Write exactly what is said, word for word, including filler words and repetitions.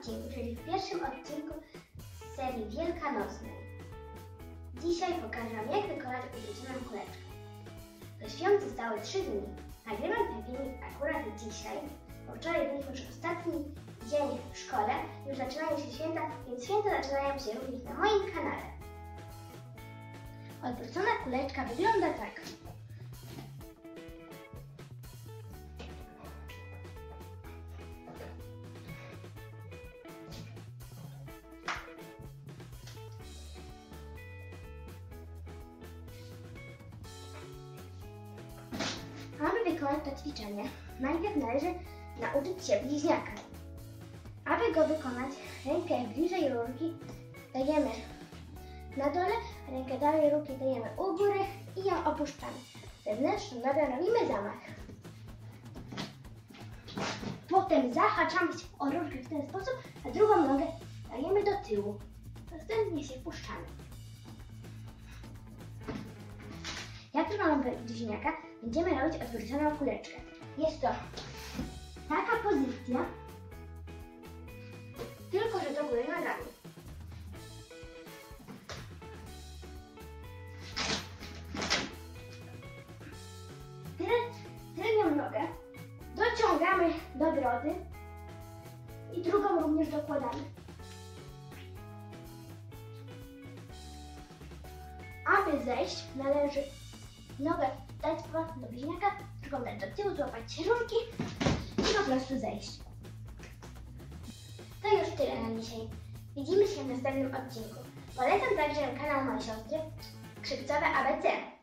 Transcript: odcinku, czyli w pierwszym odcinku z serii wielkanocnej. Dzisiaj pokażę Wam, jak wykonać odwróconą kuleczkę. Do świąt zostały trzy dni. Nagrywam ten filmik akurat dzisiaj, bo wczoraj był już ostatni dzień w szkole, już zaczynają się święta, więc święta zaczynają się również na moim kanale. Odwrócona kuleczka wygląda tak. Aby wykonać to ćwiczenie, najpierw należy nauczyć się bliźniaka. Aby go wykonać, rękę bliżej rurki dajemy na dole, a rękę dalej rurki dajemy u góry i ją opuszczamy. Zewnętrzną nogę robimy zamach. Potem zahaczamy się o rurkę w ten sposób, a drugą nogę dajemy do tyłu. Następnie się wpuszczamy. Jak już mamy bliźniaka, będziemy robić odwróconą kuleczkę. Jest to taka pozycja, tylko że do góry nogami. Tylną nogę dociągamy do brody i drugą również dokładamy. Aby zejść, należy nogę dać do bliźniaka, drugą dać do tyłu, złapać się rurki i po prostu zejść. To już tyle na dzisiaj. Widzimy się w następnym odcinku. Polecam także kanał mojej siostry Krzywcowe A B C.